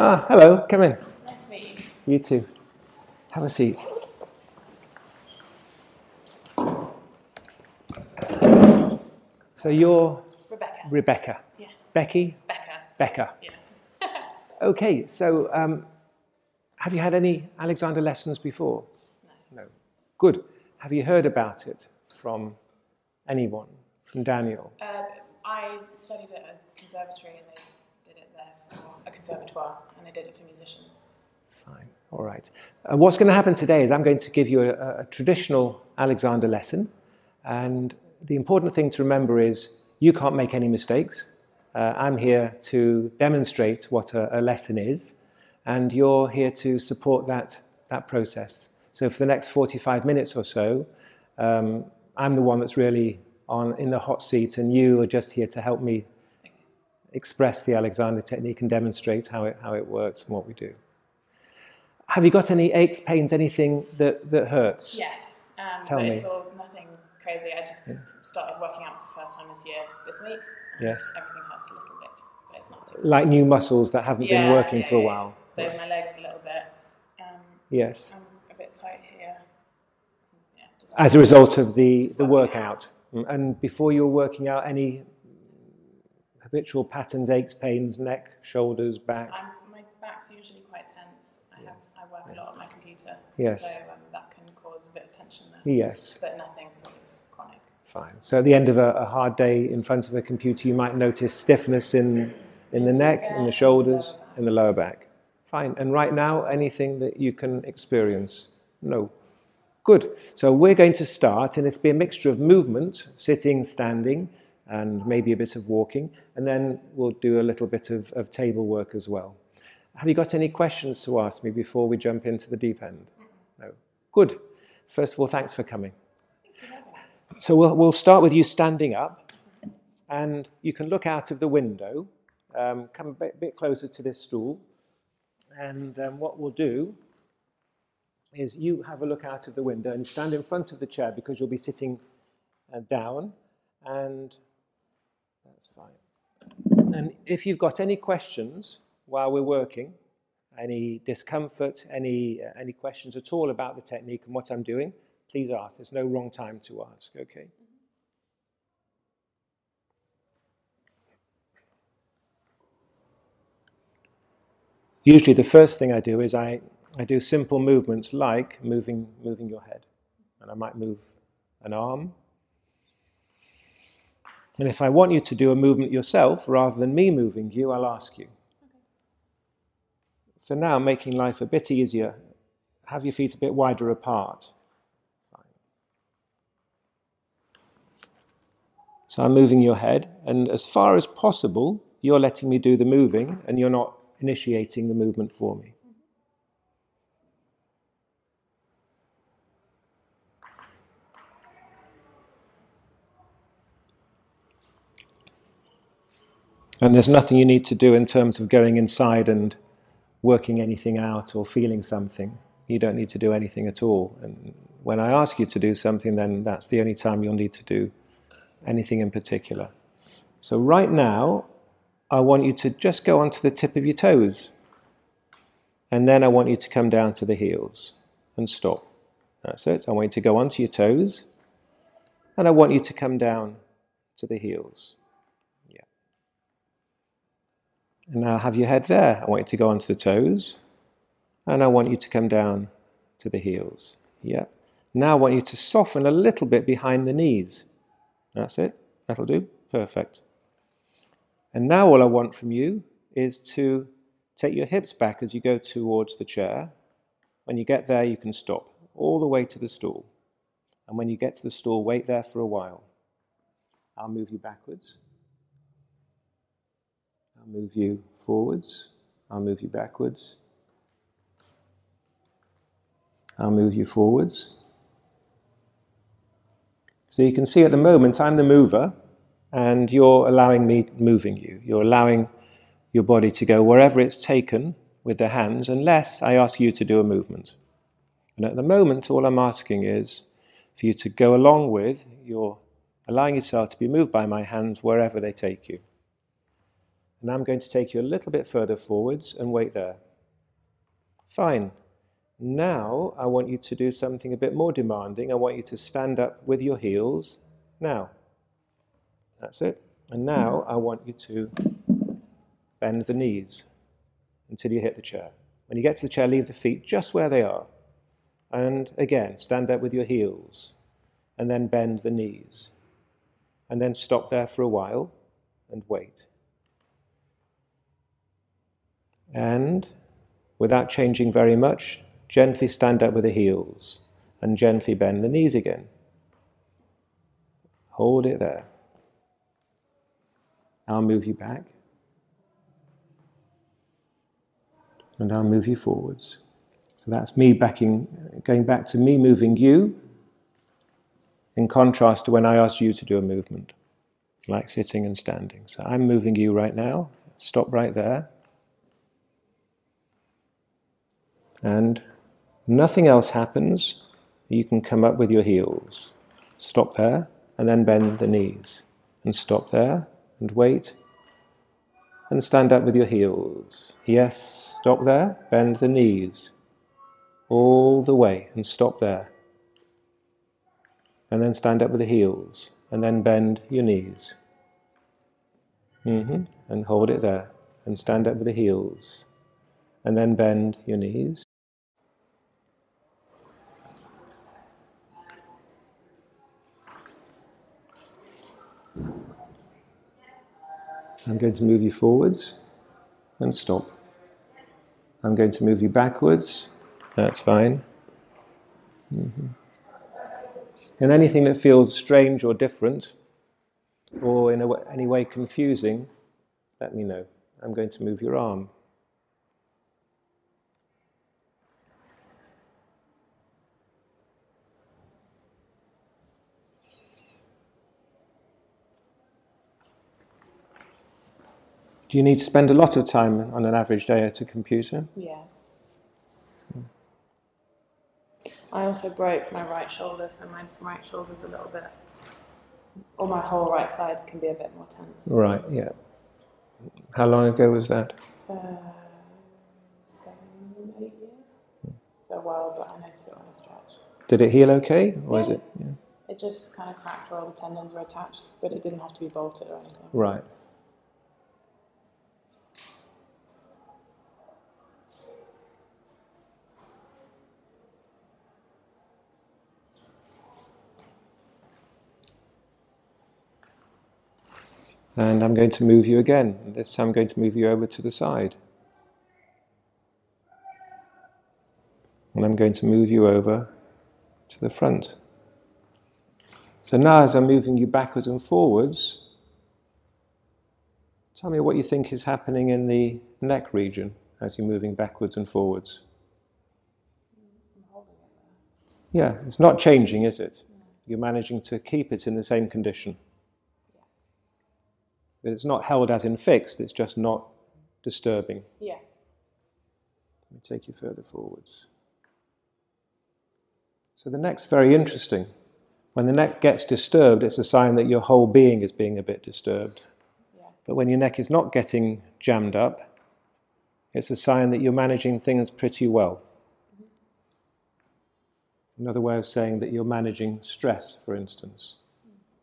Ah, hello, come in. Nice to meet you. You too. Have a seat. So you're... Rebecca. Rebecca. Yeah. Becky? Becca. Becca. Yeah. Okay, so have you had any Alexander lessons before? No. No. Good. Have you heard about it from anyone, from Daniel? I studied at a conservatory and they did it there, a conservatoire, and they did it for musicians. Fine. All right. What's going to happen today is I'm going to give you a traditional Alexander lesson, and the important thing to remember is you can't make any mistakes. I'm here to demonstrate what a lesson is, and you're here to support that process. So for the next 45 minutes or so, I'm the one that's really in the hot seat, and you are just here to help me express the Alexander technique and demonstrate how it works and what we do. Have you got any aches, pains, anything that hurts? Yes. Tell me. It's all nothing crazy. I just started working out for the first time this week. Yes. Everything hurts a little bit, but it's not too bad. Like new muscles that haven't been working for a while. So my legs a little bit. Yes. I'm a bit tight here. Yeah, just as a result of the workout. And before you were working out, any habitual patterns, aches, pains, neck, shoulders, back? My back's usually quite tense. I work a lot on my computer, so that can cause a bit of tension there. Yes. But nothing sort of chronic. Fine. So at the end of a hard day in front of a computer, you might notice stiffness in the neck, in the shoulders, in the lower back. Fine. And right now, anything that you can experience? No. Good. So we're going to start, and it'll be a mixture of movement, sitting, standing, and maybe a bit of walking, and then we'll do a little bit of table work as well. Have you got any questions to ask me before we jump into the deep end? No. Good. First of all, thanks for coming. So we'll start with you standing up, and you can look out of the window. Come a bit closer to this stool, and what we'll do is you have a look out of the window and stand in front of the chair, because you'll be sitting down, and that's fine. And if you've got any questions while we're working, any discomfort, any questions at all about the technique and what I'm doing, please ask. There's no wrong time to ask, okay? Usually the first thing I do is I do simple movements like moving your head. And I might move an arm. And if I want you to do a movement yourself, rather than me moving you, I'll ask you. Okay. For now, making life a bit easier, have your feet a bit wider apart. So I'm moving your head, and as far as possible, you're letting me do the moving, and you're not initiating the movement for me. And there's nothing you need to do in terms of going inside and working anything out or feeling something. You don't need to do anything at all. And when I ask you to do something, then that's the only time you'll need to do anything in particular. So right now, I want you to just go onto the tip of your toes. And then I want you to come down to the heels and stop. That's it. I want you to go onto your toes. And I want you to come down to the heels. And now have your head there. I want you to go onto the toes, and I want you to come down to the heels. Yep. Now I want you to soften a little bit behind the knees. That's it. That'll do. Perfect. And now all I want from you is to take your hips back as you go towards the chair. When you get there, you can stop all the way to the stool. And when you get to the stool, wait there for a while. I'll move you backwards. I'll move you forwards, I'll move you backwards, I'll move you forwards. So you can see at the moment I'm the mover, and you're allowing me moving you. You're allowing your body to go wherever it's taken with the hands, unless I ask you to do a movement. And at the moment all I'm asking is for you to go along with, you're allowing yourself to be moved by my hands wherever they take you. And I'm going to take you a little bit further forwards and wait there. Fine. Now I want you to do something a bit more demanding. I want you to stand up with your heels now. That's it. And now I want you to bend the knees until you hit the chair. When you get to the chair, leave the feet just where they are. And again, stand up with your heels and then bend the knees. And then stop there for a while and wait. And without changing very much, gently stand up with the heels and gently bend the knees again. Hold it there. I'll move you back. And I'll move you forwards. So that's me backing, going back to me moving you, in contrast to when I asked you to do a movement, like sitting and standing. So I'm moving you right now. Stop right there. And nothing else happens. You can come up with your heels. Stop there, and then bend the knees. And stop there, and wait. And stand up with your heels. Yes, stop there, bend the knees. All the way, and stop there. And then stand up with the heels. And then bend your knees. And hold it there. And stand up with the heels. And then bend your knees. I'm going to move you forwards and stop. I'm going to move you backwards. That's fine. And anything that feels strange or different or in any way confusing, let me know. I'm going to move your arm. Do you need to spend a lot of time on an average day at a computer? Yeah. I also broke my right shoulder, so my right shoulder's a little bit, or my whole right side can be a bit more tense. Right, yeah. How long ago was that? 7, 8 years. So a while, but I noticed it when I stretched. Did it heal okay, or is it? Yeah. It just kind of cracked where all the tendons were attached, but it didn't have to be bolted or anything. Right. And I'm going to move you again. This time I'm going to move you over to the side. And I'm going to move you over to the front. So now as I'm moving you backwards and forwards, tell me what you think is happening in the neck region as you're moving backwards and forwards. Yeah, it's not changing, is it? You're managing to keep it in the same condition. But it's not held as in fixed, it's just not disturbing. Yeah. Let me take you further forwards. So the neck's very interesting. When the neck gets disturbed, it's a sign that your whole being is being a bit disturbed. Yeah. But when your neck is not getting jammed up, it's a sign that you're managing things pretty well. Another way of saying that you're managing stress, for instance.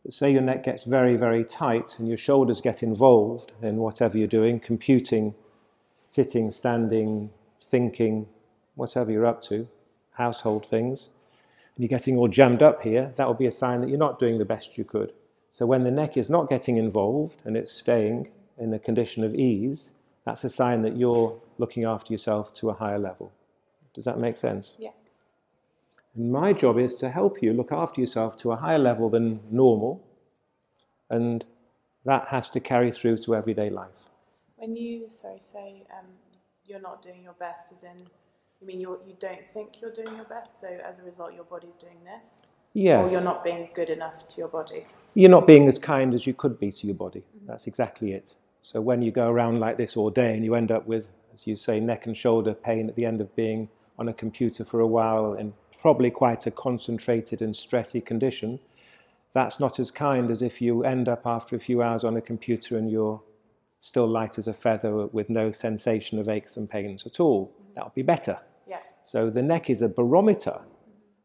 Say your neck gets very, very tight and your shoulders get involved in whatever you're doing, computing, sitting, standing, thinking, whatever you're up to, household things, and you're getting all jammed up here, that would be a sign that you're not doing the best you could. So when the neck is not getting involved and it's staying in a condition of ease, that's a sign that you're looking after yourself to a higher level. Does that make sense? Yeah. And my job is to help you look after yourself to a higher level than normal, and that has to carry through to everyday life. When you say you're not doing your best, as in, you mean you don't think you're doing your best, so as a result your body's doing this? Yes. Or you're not being good enough to your body? You're not being as kind as you could be to your body. That's exactly it. So when you go around like this all day and you end up with, as you say, neck and shoulder pain at the end of being on a computer for a while and probably quite a concentrated and stressy condition, that's not as kind as if you end up after a few hours on a computer and you're still light as a feather with no sensation of aches and pains at all. That would be better. Yeah. So the neck is a barometer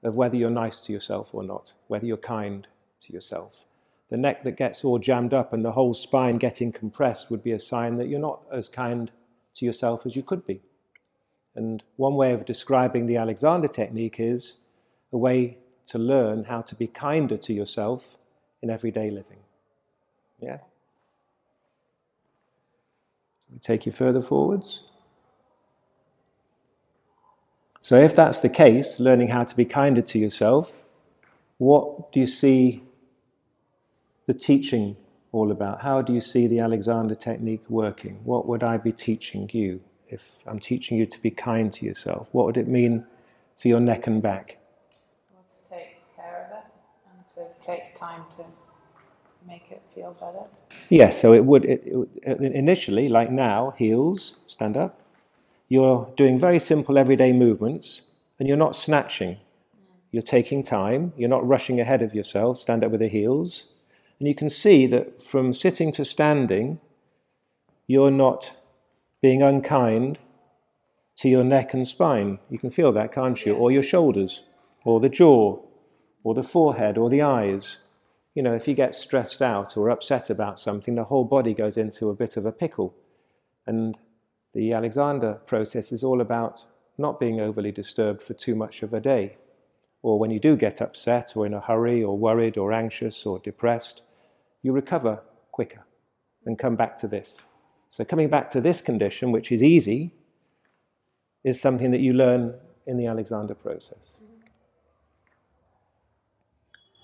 of whether you're nice to yourself or not, whether you're kind to yourself. The neck that gets all jammed up and the whole spine getting compressed would be a sign that you're not as kind to yourself as you could be. And one way of describing the Alexander Technique is a way to learn how to be kinder to yourself in everyday living. Yeah? We take you further forwards. So if that's the case, learning how to be kinder to yourself, what do you see the teaching all about? How do you see the Alexander Technique working? What would I be teaching you if I'm teaching you to be kind to yourself? What would it mean for your neck and back? Well, to take care of it and to take time to make it feel better. Yeah, so it would initially, like now, heels, stand up. You're doing very simple everyday movements and you're not snatching. You're taking time, you're not rushing ahead of yourself, stand up with the heels. And you can see that from sitting to standing, you're not being unkind to your neck and spine. You can feel that, can't you? Or your shoulders, or the jaw, or the forehead, or the eyes. You know, if you get stressed out or upset about something, the whole body goes into a bit of a pickle. And the Alexander process is all about not being overly disturbed for too much of a day. Or when you do get upset, or in a hurry, or worried, or anxious, or depressed, you recover quicker and come back to this. So coming back to this condition, which is easy, is something that you learn in the Alexander process.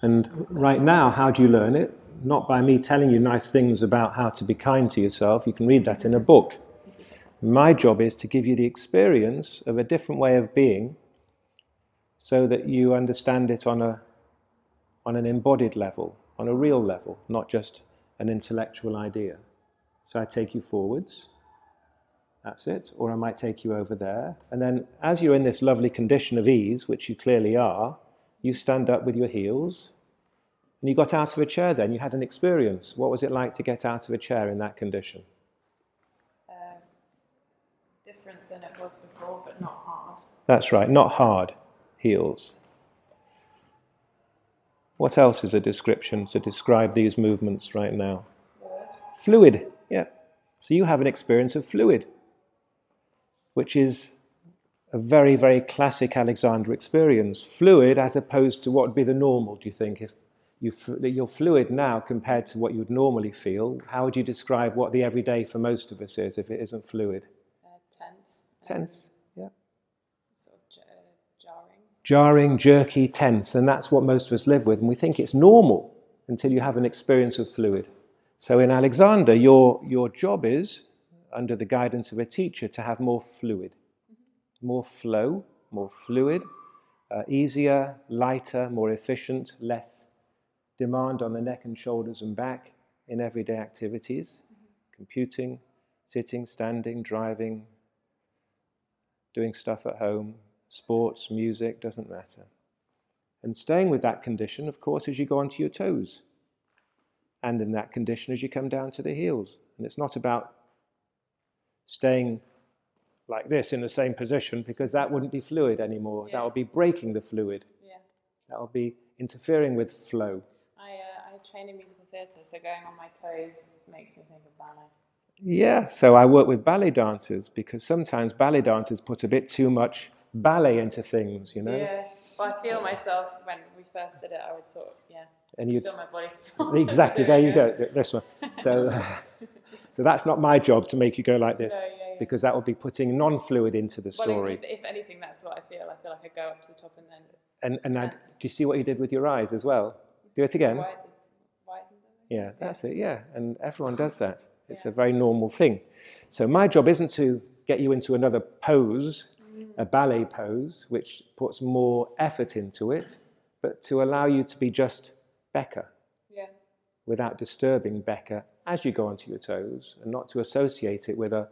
And right now, how do you learn it? Not by me telling you nice things about how to be kind to yourself. You can read that in a book. My job is to give you the experience of a different way of being so that you understand it on an embodied level, on a real level, not just an intellectual idea. So I take you forwards, that's it, or I might take you over there. And then as you're in this lovely condition of ease, which you clearly are, you stand up with your heels, and you got out of a chair then, you had an experience. What was it like to get out of a chair in that condition? Different than it was before, but not hard. That's right, not hard, heels. What else is a description to describe these movements right now? Fluid. Yeah. So you have an experience of fluid, which is a very, very classic Alexander experience. Fluid as opposed to what would be the normal, do you think? If you're fluid now compared to what you would normally feel, how would you describe what the everyday for most of us is if it isn't fluid? Tense. Tense, yeah. Sort of jarring. Jarring, jerky, tense, and that's what most of us live with. And we think it's normal until you have an experience of fluid. So in Alexander, your job is, under the guidance of a teacher, to have more fluid, more flow, more fluid, easier, lighter, more efficient, less demand on the neck and shoulders and back in everyday activities, computing, sitting, standing, driving, doing stuff at home, sports, music, doesn't matter. And staying with that condition, of course, as you go onto your toes. And in that condition as you come down to the heels. And it's not about staying like this in the same position because that wouldn't be fluid anymore. Yeah. That would be breaking the fluid. Yeah. That would be interfering with flow. I train in musical theatre, so going on my toes makes me think of ballet. Yeah, so I work with ballet dancers because sometimes ballet dancers put a bit too much ballet into things, you know? Yeah. Well, I feel myself, when we first did it, I would sort of, yeah, and you'd feel my body sort. Exactly, there you go, this one. So, so that's not my job to make you go like this, no, yeah, yeah. Because that would be putting non-fluid into the story. Well, if anything, that's what I feel. I feel like I go up to the top and then... And do you see what you did with your eyes as well? Do it again. Widen them. Yeah, that's it, yeah. And everyone does that. It's a very normal thing. So my job isn't to get you into another pose, a ballet pose, which puts more effort into it, but to allow you to be just Becca, yeah, without disturbing Becca as you go onto your toes, and not to associate it with a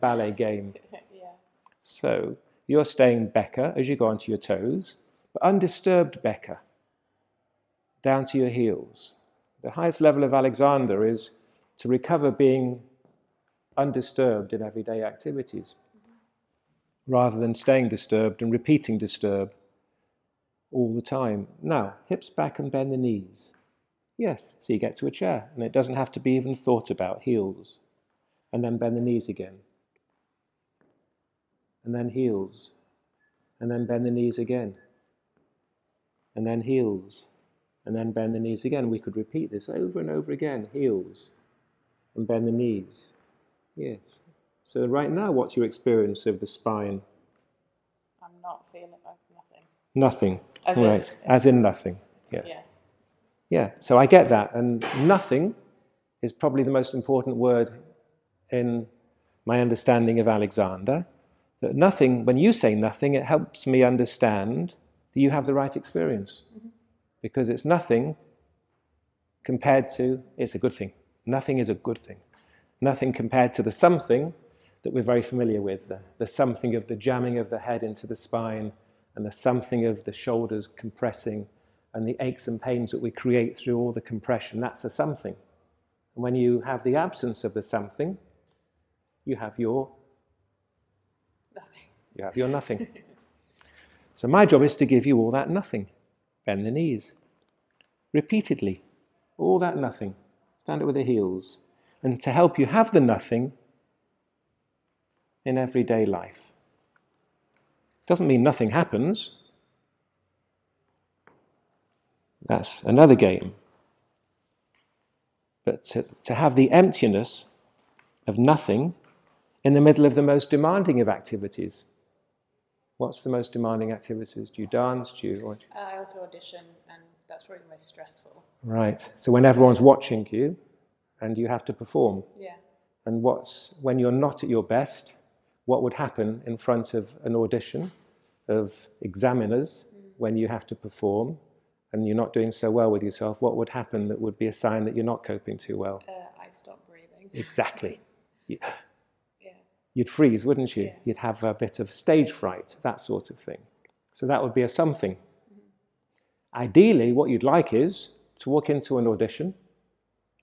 ballet game. Yeah. So you're staying Becca as you go onto your toes, but undisturbed Becca, down to your heels. The highest level of Alexander is to recover being undisturbed in everyday activities, rather than staying disturbed and repeating disturb all the time. Now, hips back and bend the knees. Yes, so you get to a chair, and it doesn't have to be even thought about, heels. And then bend the knees again. And then heels. And then bend the knees again. And then heels. And then bend the knees again. We could repeat this over and over again. Heels. And bend the knees. Yes. So right now, what's your experience of the spine? I'm not feeling like nothing. Nothing. As right. As in nothing. Yeah. Yeah. Yeah. So I get that. And nothing is probably the most important word in my understanding of Alexander. That nothing, when you say nothing, it helps me understand that you have the right experience. Mm-hmm. Because it's nothing compared to, it's a good thing. Nothing is a good thing. Nothing compared to the something that we're very familiar with. The something of the jamming of the head into the spine, and the something of the shoulders compressing, and the aches and pains that we create through all the compression. That's the something. And when you have the absence of the something, you have your nothing. You have your nothing. So my job is to give you all that nothing. Bend the knees. Repeatedly. All that nothing. Stand up with the heels. And to help you have the nothing in everyday life. Doesn't mean nothing happens. That's another game. But to have the emptiness of nothing in the middle of the most demanding of activities. What's the most demanding activities? Do you dance? Do you? I also audition, and that's probably the most stressful. Right. So when everyone's watching you, and you have to perform. Yeah. And when you're not at your best, what would happen in front of an audition of examiners when you have to perform and you're not doing so well with yourself? What would happen that would be a sign that you're not coping too well? I stop breathing. Exactly. Yeah. You'd freeze, wouldn't you? Yeah. You'd have a bit of stage fright, that sort of thing. So that would be a something. Mm-hmm. Ideally, what you'd like is to walk into an audition.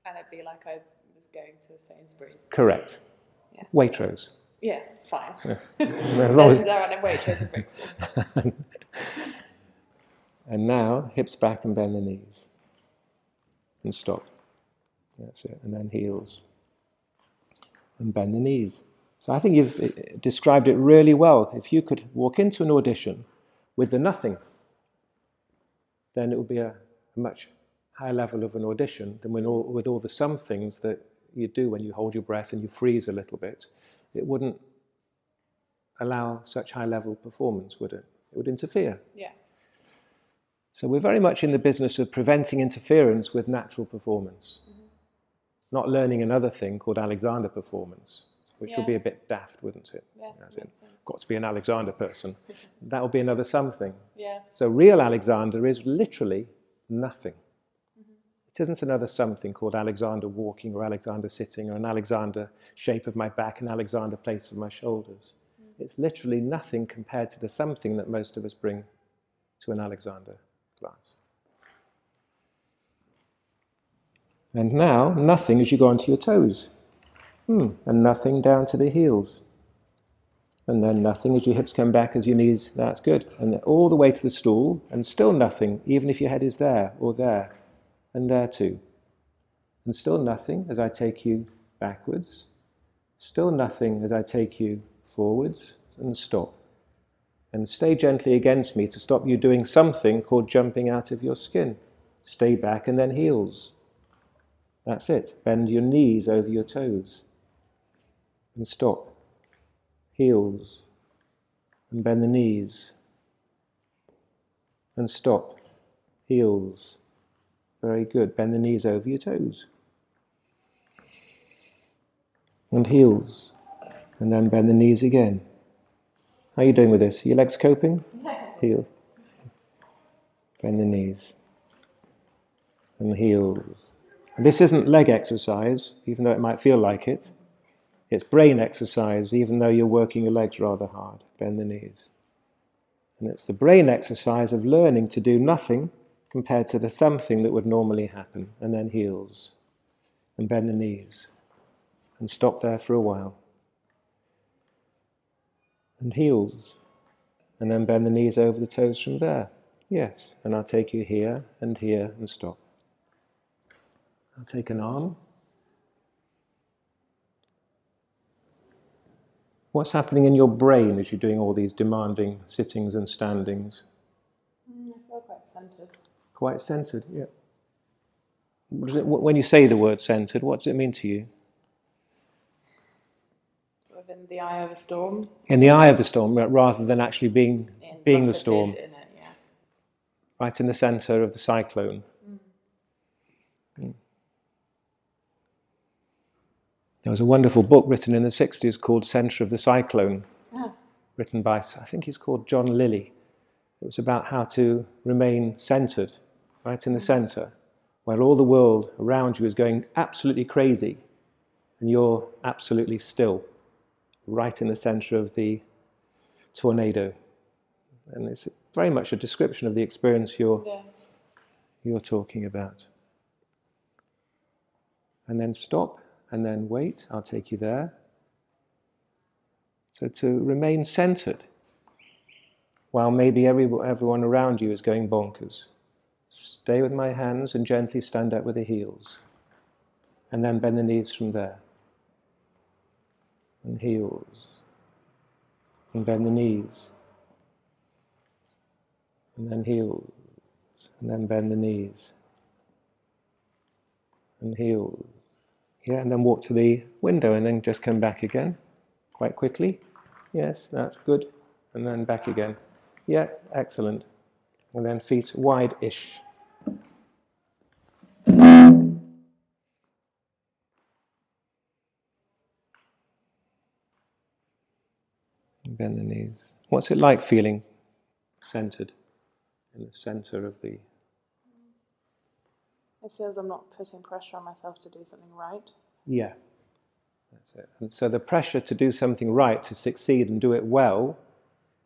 And it'd be like I was going to Sainsbury's. Correct. Yeah. Waitrose. Yeah, fine. Yeah. As long as they're on a Waitrose and Brixton. And now, hips back and bend the knees. And stop. That's it. And then heels. And bend the knees. So I think you've described it really well. If you could walk into an audition with the nothing, then it would be a much higher level of an audition than with all the some things that you do when you hold your breath and you freeze a little bit. It wouldn't allow such high-level performance, would it? It would interfere. Yeah. So we're very much in the business of preventing interference with natural performance, not learning another thing called Alexander performance. Which would be a bit daft, wouldn't it? Yeah, as in, got to be an Alexander person. That would be another something. Yeah. So real Alexander is literally nothing. Mm-hmm. It isn't another something called Alexander walking or Alexander sitting or an Alexander shape of my back, an Alexander place of my shoulders. Mm-hmm. It's literally nothing compared to the something that most of us bring to an Alexander class. And now, nothing as you go onto your toes. And nothing down to the heels. And then nothing as your hips come back, as your knees, that's good. And then all the way to the stool, and still nothing, even if your head is there, or there, and there too. And still nothing as I take you backwards. Still nothing as I take you forwards, and stop. And stay gently against me to stop you doing something called jumping out of your skin. Stay back and then heels. That's it. Bend your knees over your toes. And stop. Heels. And bend the knees. And stop. Heels. Very good. Bend the knees over your toes. And heels. And then bend the knees again. How are you doing with this? Are your legs coping? Heels. Bend the knees. And heels. And this isn't leg exercise, even though it might feel like it. It's brain exercise, even though you're working your legs rather hard. Bend the knees. And it's the brain exercise of learning to do nothing compared to the something that would normally happen. And then heels. And bend the knees. and stop there for a while. And heels, and then bend the knees over the toes from there. Yes, and I'll take you here and stop. I'll take an arm. What's happening in your brain as you're doing all these demanding sittings and standings? I feel quite centered. Quite centered, yeah. When you say the word centered, what does it mean to you? Sort of in the eye of a storm. In the eye of the storm, rather than actually being the storm. In it, yeah. Right in the center of the cyclone. There was a wonderful book written in the 60s called Center of the Cyclone, written by, I think he's called John Lilly. It was about how to remain centered, right in the center, while all the world around you is going absolutely crazy and you're absolutely still, right in the center of the tornado. And it's very much a description of the experience you're talking about. And then stop. And then wait, I'll take you there. So to remain centered, while maybe everyone around you is going bonkers. Stay with my hands and gently stand up with the heels. And then bend the knees from there. And heels. And bend the knees. And then heels. And then bend the knees. And heels. Yeah, and then walk to the window and then just come back again, quite quickly. Yes, that's good. And then back again. Yeah, excellent. And then feet wide-ish. Bend the knees. What's it like feeling centered in the center of the... It feels I'm not putting pressure on myself to do something right. Yeah, that's it. And so the pressure to do something right, to succeed and do it well,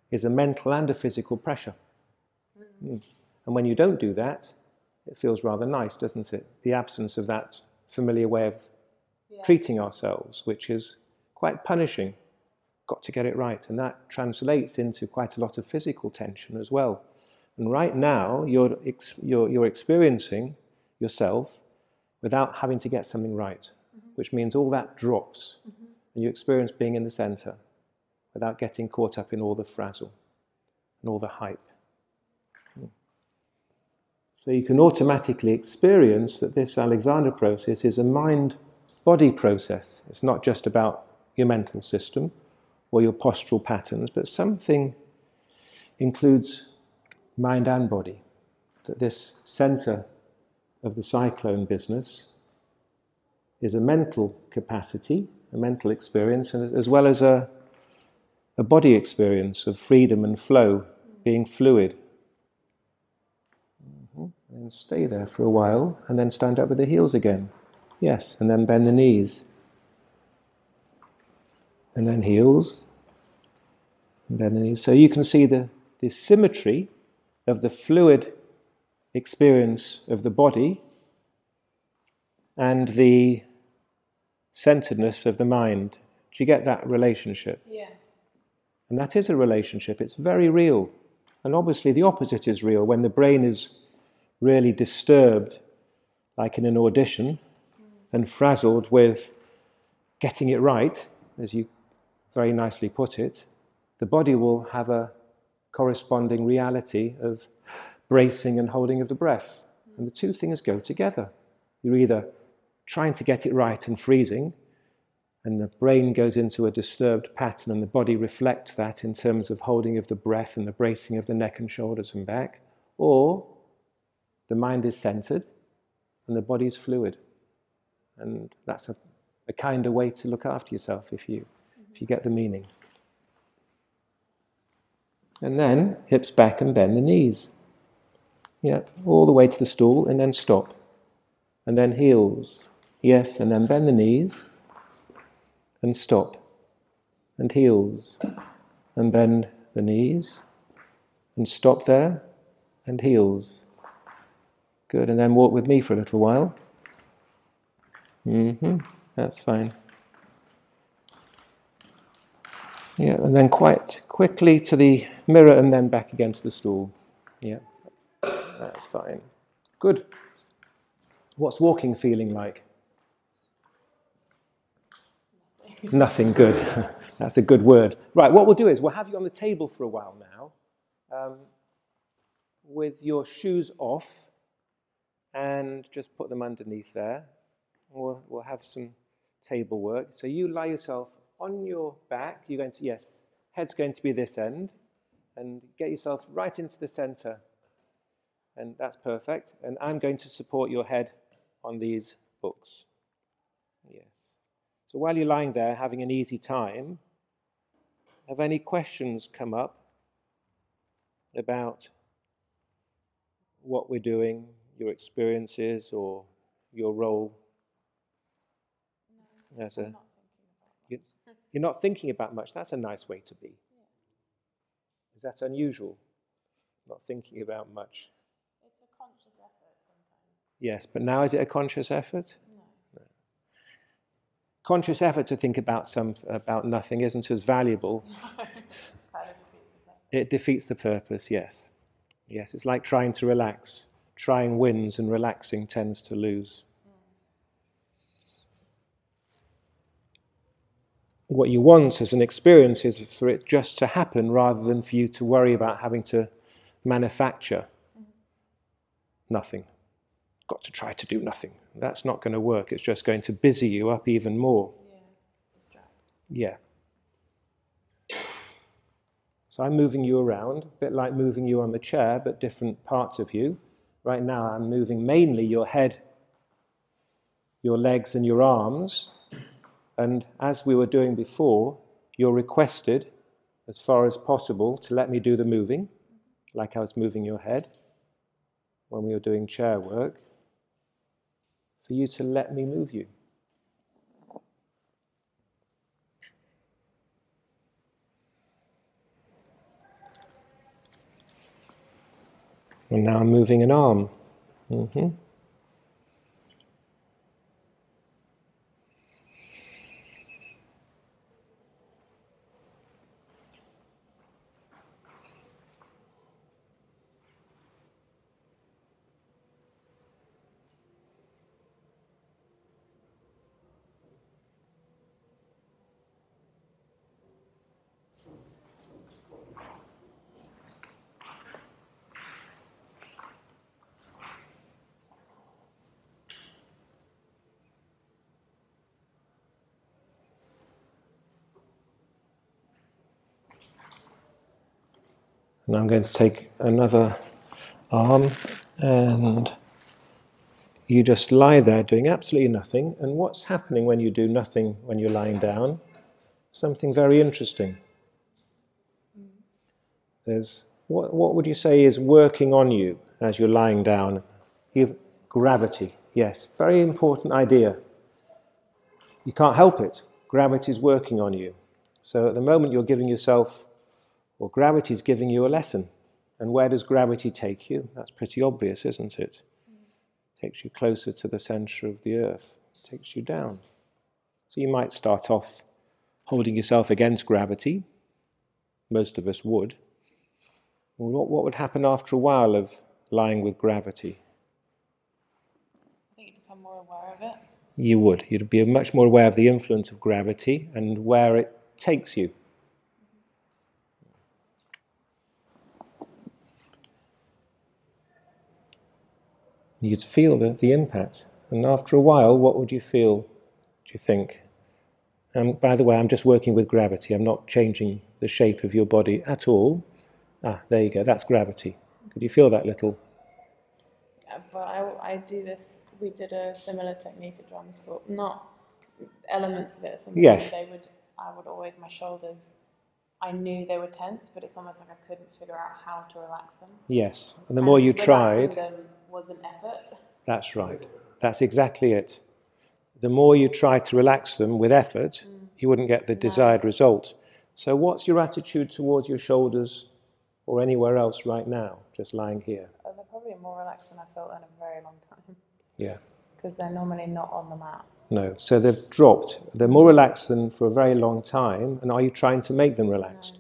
is a mental and a physical pressure. And when you don't do that, it feels rather nice, doesn't it? The absence of that familiar way of treating ourselves, which is quite punishing. Got to get it right. And that translates into quite a lot of physical tension as well. And right now, you're experiencing yourself without having to get something right, which means all that drops and you experience being in the center without getting caught up in all the frazzle and all the hype. So you can automatically experience that this Alexander process is a mind-body process. It's not just about your mental system or your postural patterns, but something includes mind and body, that this center of the cyclone business is a mental capacity, a mental experience, as well as a body experience of freedom and flow, being fluid. And stay there for a while, and then stand up with the heels again. Yes, and then bend the knees. And then heels, and bend the knees. So you can see the symmetry of the fluid experience of the body and the centeredness of the mind. Do you get that relationship? Yeah. And that is a relationship. It's very real. And obviously the opposite is real. When the brain is really disturbed, like in an audition, and frazzled with getting it right, as you very nicely put it, the body will have a corresponding reality of bracing and holding of the breath. And the two things go together. You're either trying to get it right and freezing, and the brain goes into a disturbed pattern and the body reflects that in terms of holding of the breath and the bracing of the neck and shoulders and back, or the mind is centered and the body's fluid. And that's a kinder way to look after yourself, if you get the meaning. And then, hips back and bend the knees. Yeah, all the way to the stool, and then stop. And then heels. Yes, and then bend the knees. And stop. And heels. And bend the knees. And stop there. And heels. Good, and then walk with me for a little while. That's fine. Yeah, and then quite quickly to the mirror and then back again to the stool. Yeah, that's fine. Good. What's walking feeling like? Nothing good. That's a good word. Right, what we'll do is we'll have you on the table for a while now with your shoes off, and just put them underneath there. We'll have some table work. So you lie yourself on your back. You're going to, yes, head's going to be this end, and get yourself right into the center. And that's perfect. And I'm going to support your head on these books. Yes. So while you're lying there having an easy time, have any questions come up about what we're doing, your experiences, or your role? No, as a, you're not thinking about much. That's a nice way to be. Yeah. Is that unusual? Not thinking about much. It's a conscious effort sometimes. Yes, but now is it a conscious effort? No. No. Conscious effort to think about nothing isn't as valuable. No. It defeats the purpose. Yes, yes. It's like trying to relax. Trying wins and relaxing tends to lose. What you want as an experience is for it just to happen rather than for you to worry about having to manufacture nothing. Got to try to do nothing. That's not going to work. It's just going to busy you up even more. Yeah. So I'm moving you around, a bit like moving you on the chair, but different parts of you. Right now I'm moving mainly your head, your legs and your arms, and as we were doing before, you're requested as far as possible to let me do the moving, like I was moving your head when we were doing chair work, for you to let me move you. And now I'm moving an arm. Mm-hmm. And I'm going to take another arm, and you just lie there doing absolutely nothing. And what's happening when you do nothing, when you're lying down? Something very interesting. There's, what would you say is working on you as you're lying down? You've, gravity, yes, very important idea. You can't help it. Gravity is working on you. So at the moment you're giving yourself, well, gravity is giving you a lesson. And where does gravity take you? That's pretty obvious, isn't it? It takes you closer to the center of the earth. It takes you down. So you might start off holding yourself against gravity. Most of us would. What would happen after a while of lying with gravity? I think you'd become more aware of it. You would. You'd be much more aware of the influence of gravity and where it takes you. You'd feel the impact. And after a while, what would you feel, do you think? And by the way, I'm just working with gravity. I'm not changing the shape of your body at all. Ah, there you go. That's gravity. Could you feel that little? Yeah, but I do this. We did a similar technique at drama school. Not elements of it. Yes. I would always, my shoulders, I knew they were tense, but it's almost like I couldn't figure out how to relax them. Yes. And the more you tried... was an effort. That's right. That's exactly it. The more you try to relax them with effort, you wouldn't get the desired result. So what's your attitude towards your shoulders or anywhere else right now, just lying here? They're probably more relaxed than I felt in a very long time. Yeah. because they're normally not on the map. No, so they've dropped. They're more relaxed than for a very long time, and are you trying to make them relaxed? No.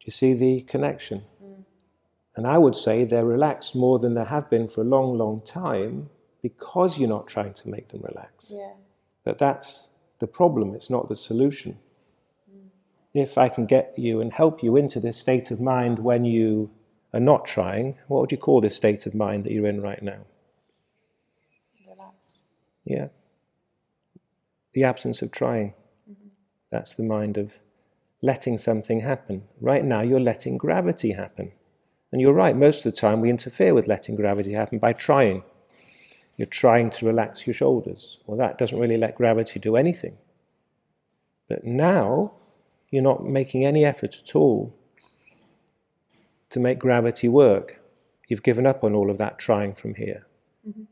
Do you see the connection? Mm. And I would say they're relaxed more than they have been for a long, long time because you're not trying to make them relax. Yeah. But that's the problem, it's not the solution. Mm. If I can get you and help you into this state of mind when you are not trying, what would you call this state of mind that you're in right now? Relaxed. Yeah. The absence of trying. Mm-hmm. That's the mind of letting something happen. Right now you're letting gravity happen. And you're right, most of the time we interfere with letting gravity happen by trying. You're trying to relax your shoulders. Well, that doesn't really let gravity do anything. But now you're not making any effort at all to make gravity work. You've given up on all of that trying from here. Mm-hmm.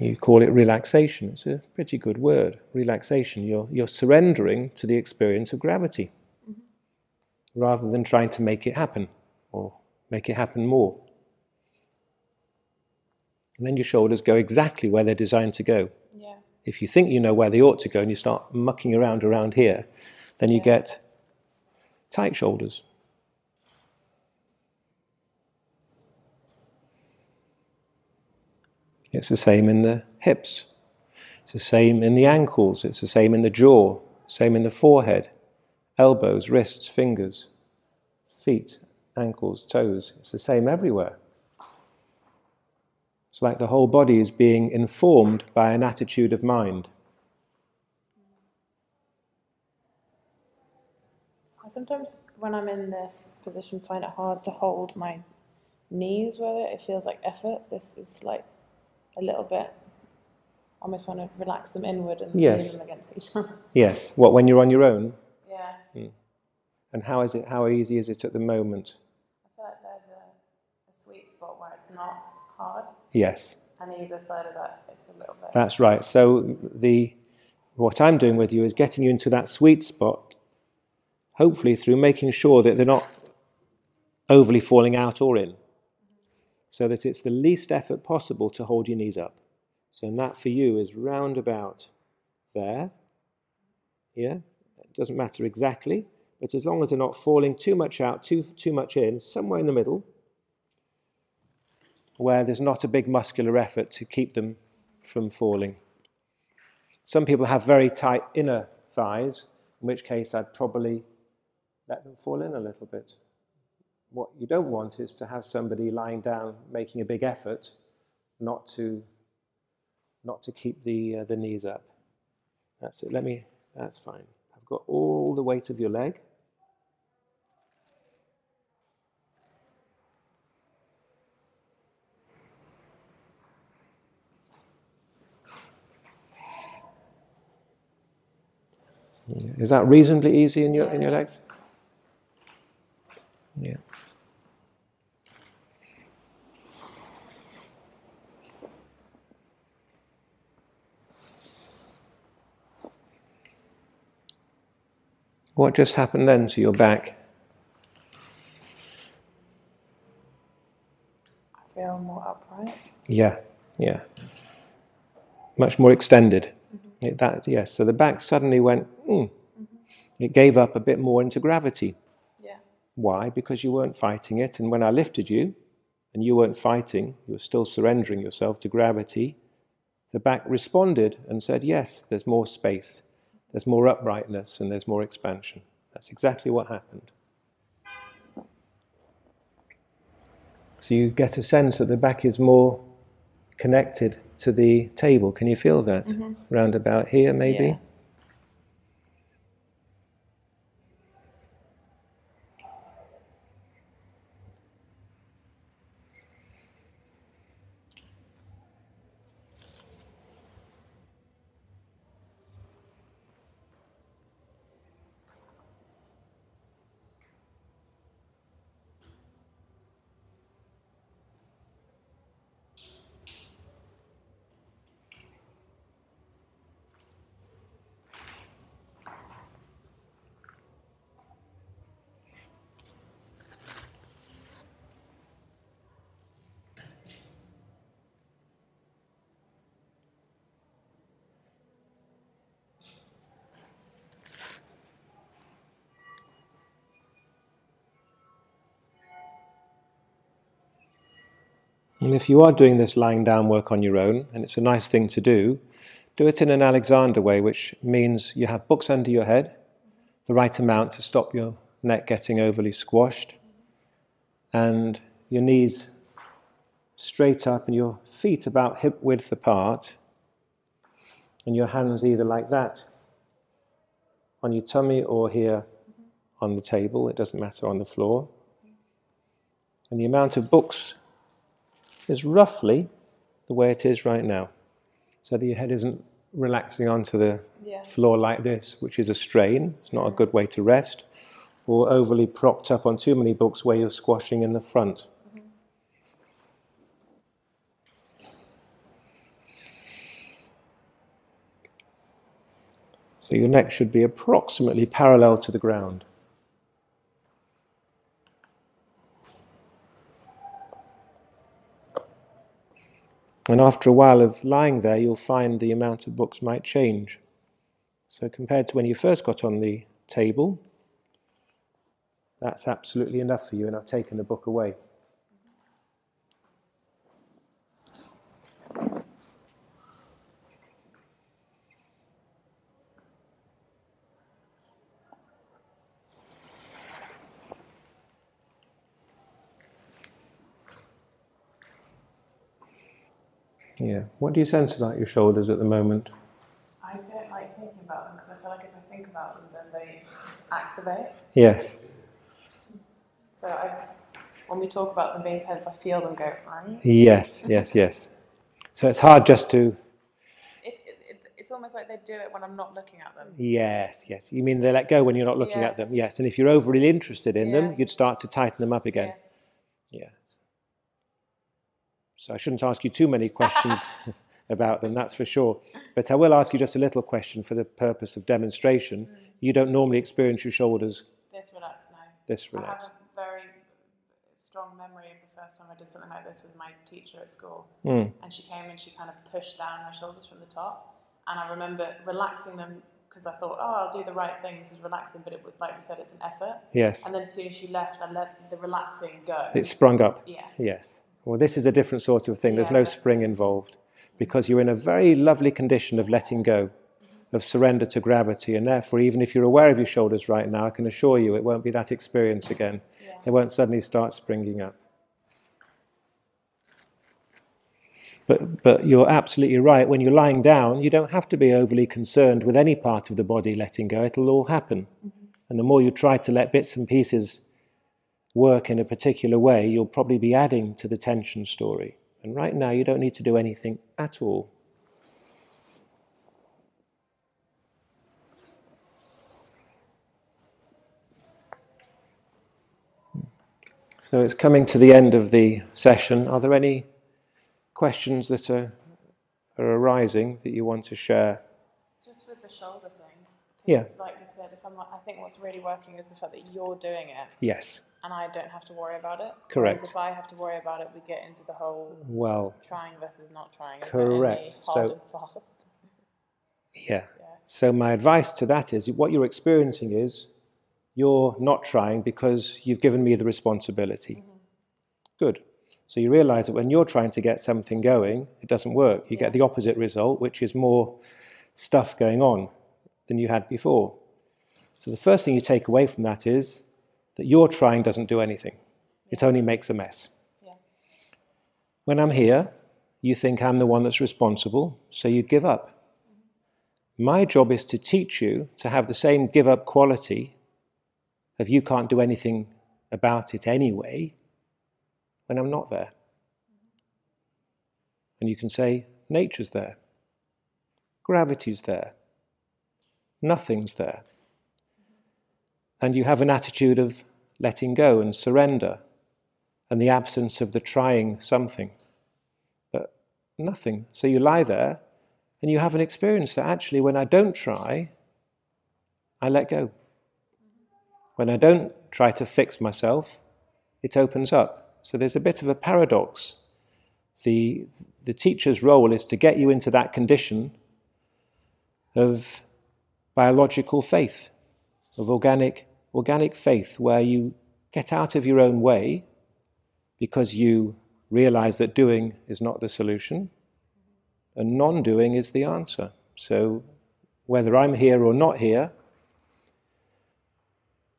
You call it relaxation. It's a pretty good word, relaxation. You're surrendering to the experience of gravity, mm-hmm, rather than trying to make it happen or make it happen more. And then your shoulders go exactly where they're designed to go. Yeah. If you think you know where they ought to go and you start mucking around here, then you get tight shoulders. It's the same in the hips, it's the same in the ankles, it's the same in the jaw, same in the forehead, elbows, wrists, fingers, feet, ankles, toes. It's the same everywhere. It's like the whole body is being informed by an attitude of mind. I sometimes, when I'm in this position, find it hard to hold my knees with it. It feels like effort. This is like a little bit, almost want to relax them inward and lean them against each other. Yes. What, when you're on your own? Yeah. Mm. And how is it? How easy is it at the moment? I feel like there's a sweet spot where it's not hard. Yes. And either side of that, it's a little bit. That's right. So what I'm doing with you is getting you into that sweet spot, hopefully through making sure that they're not overly falling out or in, so that it's the least effort possible to hold your knees up. So that for you is round about there. Yeah, it doesn't matter exactly, but as long as they're not falling too much out, too much in, somewhere in the middle, where there's not a big muscular effort to keep them from falling. Some people have very tight inner thighs, in which case I'd probably let them fall in a little bit. What you don't want is to have somebody lying down making a big effort not to keep the knees up. That's it. That's fine. I've got all the weight of your leg. Is that reasonably easy in your legs? Yeah. What just happened then to your back? I feel more upright. Yeah, yeah. Much more extended. Mm-hmm. Yes, so the back suddenly went, mm-hmm. It gave up a bit more into gravity. Yeah. Why? Because you weren't fighting it, and when I lifted you, and you weren't fighting, you were still surrendering yourself to gravity, the back responded and said, yes, there's more space. There's more uprightness and there's more expansion. That's exactly what happened. So you get a sense that the back is more connected to the table. Can you feel that? Mm-hmm. Round about here, maybe? Yeah. And if you are doing this lying down work on your own, and it's a nice thing to do, do it in an Alexander way, which means you have books under your head, the right amount to stop your neck getting overly squashed, and your knees straight up and your feet about hip width apart, and your hands either like that on your tummy or here on the table, it doesn't matter, on the floor. And the amount of books is roughly the way it is right now, so that your head isn't relaxing onto the floor like this, which is a strain. It's not a good way to rest, or overly propped up on too many books where you're squashing in the front. So your neck should be approximately parallel to the ground. And after a while of lying there, you'll find the amount of books might change. So compared to when you first got on the table, that's absolutely enough for you, and I've taken the book away. Yeah. What do you sense about your shoulders at the moment? I don't like thinking about them because I feel like if I think about them, then they activate. Yes. So when we talk about them being tense, I feel them go. Yes, yes, yes. So it's hard just to. It's almost like they do it when I'm not looking at them. Yes, yes. You mean they let go when you're not looking at them? Yes. And if you're overly interested in them, you'd start to tighten them up again. Yeah. So I shouldn't ask you too many questions about them, that's for sure. But I will ask you just a little question for the purpose of demonstration. You don't normally experience your shoulders this relaxed now. This relaxed. I have a very strong memory of the first time I did something like this with my teacher at school. And she came and she kind of pushed down my shoulders from the top. And I remember relaxing them because I thought, oh, I'll do the right thing. This is relaxing, but it would, like we said, it's an effort. Yes. And then as soon as she left, I let the relaxing go. It sprung up. Yeah. Yes. Well, this is a different sort of thing. There's no spring involved because you're in a very lovely condition of letting go, of surrender to gravity. And therefore, even if you're aware of your shoulders right now, I can assure you it won't be that experience again. Yeah. They won't suddenly start springing up. But you're absolutely right. When you're lying down, you don't have to be overly concerned with any part of the body letting go. It'll all happen. And the more you try to let bits and pieces work in a particular way, you'll probably be adding to the tension story. And right now, you don't need to do anything at all. So it's coming to the end of the session. Are there any questions that are arising that you want to share? Just with the shoulder thing. Yeah. Like you said, I think what's really working is the fact that you're doing it. Yes. And I don't have to worry about it. Correct. Because if I have to worry about it, we get into the whole trying versus not trying. Correct. Hard and fast. Yeah. So my advice to that is, what you're experiencing is you're not trying because you've given me the responsibility. Good. So you realize that when you're trying to get something going, it doesn't work. You get the opposite result, which is more stuff going on than you had before. So the first thing you take away from that is that your trying doesn't do anything. It only makes a mess. When I'm here, you think I'm the one that's responsible, so you give up. My job is to teach you to have the same give up quality of you can't do anything about it anyway when I'm not there. And you can say, nature's there, gravity's there, nothing's there. And you have an attitude of letting go and surrender and the absence of the trying something, but nothing. So you lie there and you have an experience that actually when I don't try, I let go. When I don't try to fix myself, it opens up. So there's a bit of a paradox. The teacher's role is to get you into that condition of biological faith, of organic faith, where you get out of your own way because you realize that doing is not the solution and non-doing is the answer. So whether I'm here or not here,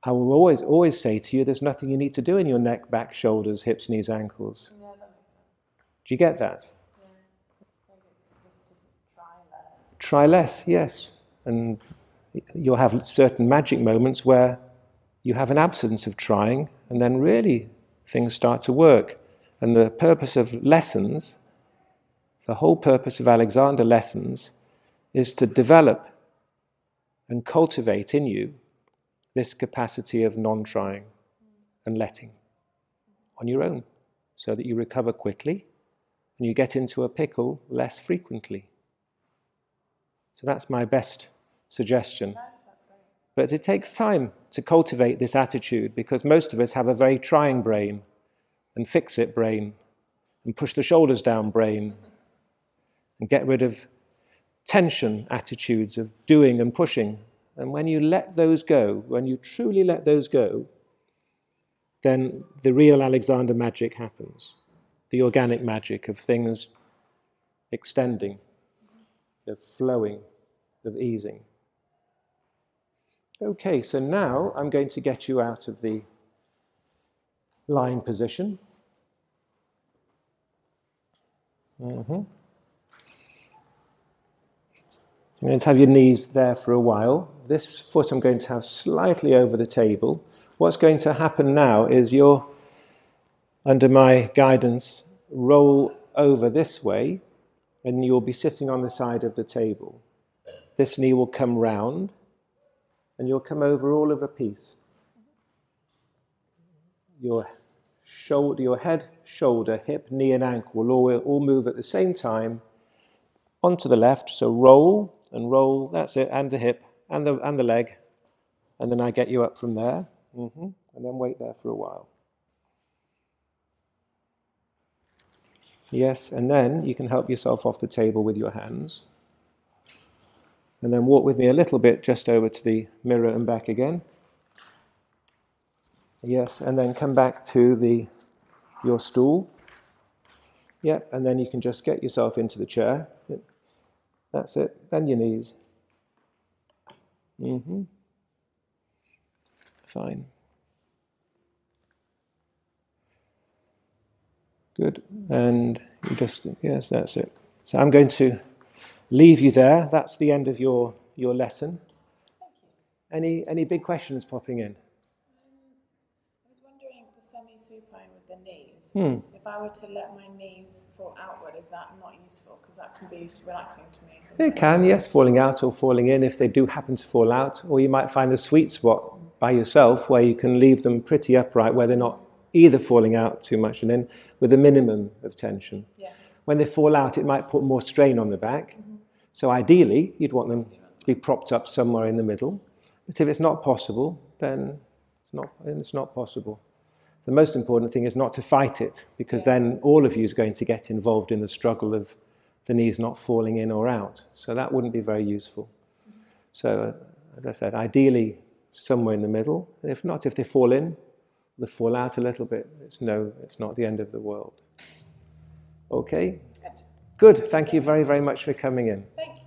I will always say to you, there's nothing you need to do in your neck, back, shoulders, hips, knees, ankles. Yeah, that makes sense. Do you get that? Yeah. I think it's just to try less. Try less, yes. And you'll have certain magic moments where you have an absence of trying, and then really things start to work. And the purpose of lessons, the whole purpose of Alexander lessons, is to develop and cultivate in you this capacity of non-trying and letting on your own, so that you recover quickly and you get into a pickle less frequently. So that's my best suggestion. But it takes time to cultivate this attitude, because most of us have a very trying brain and fix it brain and push the shoulders down brain and get rid of tension attitudes of doing and pushing. And when you let those go, when you truly let those go, then the real Alexander magic happens. The organic magic of things extending, of flowing, of easing. Okay, so now I'm going to get you out of the lying position. I'm going to have your knees there for a while. This foot I'm going to have slightly over the table. What's going to happen now is you'll, under my guidance, roll over this way, and you'll be sitting on the side of the table. This knee will come round, and you'll come over all of a piece. Your head, shoulder, hip, knee and ankle will all move at the same time onto the left, so roll. And roll, that's it, and the hip, and the leg, and then I get you up from there, and then wait there for a while. Yes, and then you can help yourself off the table with your hands, and then walk with me a little bit just over to the mirror and back again. Yes, and then come back to your stool. Yep, and then you can just get yourself into the chair. That's it. Bend your knees. Fine. Good. And you just, yes, that's it. So I'm going to leave you there. That's the end of your lesson. Thank you. Any big questions popping in? I was wondering, the semi-supine with the knees, if I were to let my knees fall outward, is that not useful? Because that can be relaxing to me. Sometimes. It can, yes, falling out or falling in if they do happen to fall out. Or you might find the sweet spot by yourself where you can leave them pretty upright, where they're not either falling out too much and in, with a minimum of tension. Yeah. When they fall out, it might put more strain on the back. So ideally, you'd want them to be propped up somewhere in the middle. But if it's not possible, then it's not possible. The most important thing is not to fight it, because then all of you is going to get involved in the struggle of the knees not falling in or out. So that wouldn't be very useful. So, as I said, ideally somewhere in the middle. And if not, if they fall in, they fall out a little bit. It's not the end of the world. Okay? Good. Thank you very, very much for coming in. Thank you.